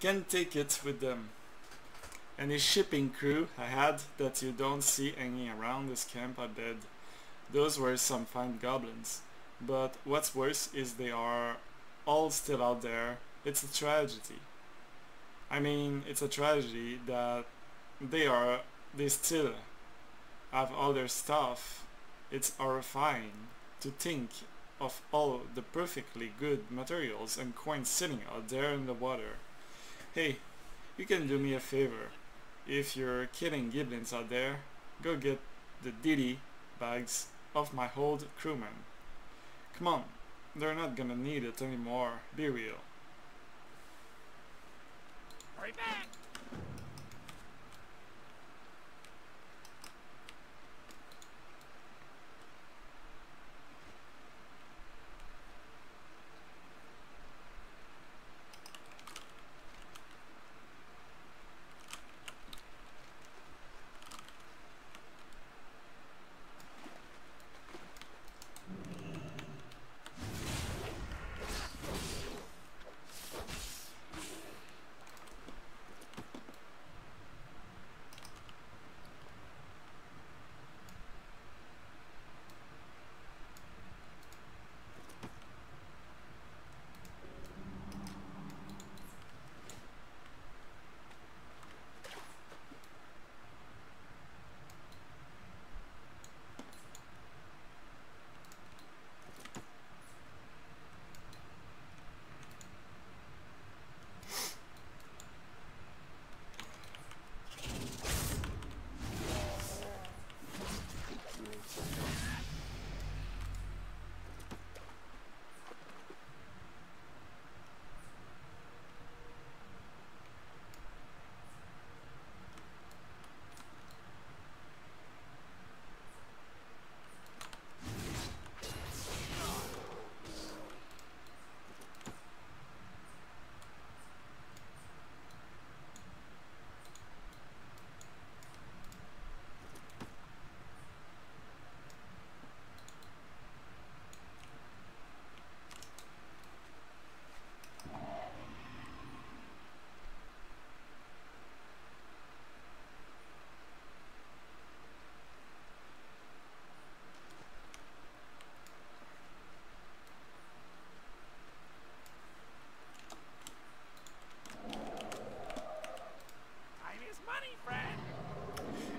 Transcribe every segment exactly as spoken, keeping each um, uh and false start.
can take it with them. And a shipping crew I had that you don't see hanging around this camp are dead. Those were some fine goblins. But what's worse is they are all still out there. It's a tragedy. I mean, it's a tragedy that they are, they still have all their stuff. It's horrifying to think of all the perfectly good materials and coins sitting out there in the water. Hey, you can do me a favor. If you're killing giblins out there, go get the ditty bags of my old crewmen. Come on, they're not gonna need it anymore, be real. Hurry back!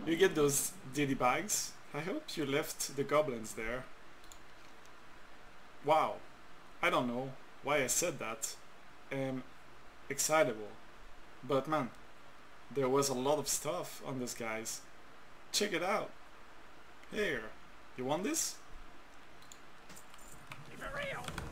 You get those ditty bags? I hope you left the goblins there. Wow, I don't know why I said that. Um, excitable. But man, there was a lot of stuff on those guys. Check it out. Here, you want this? Keep it real.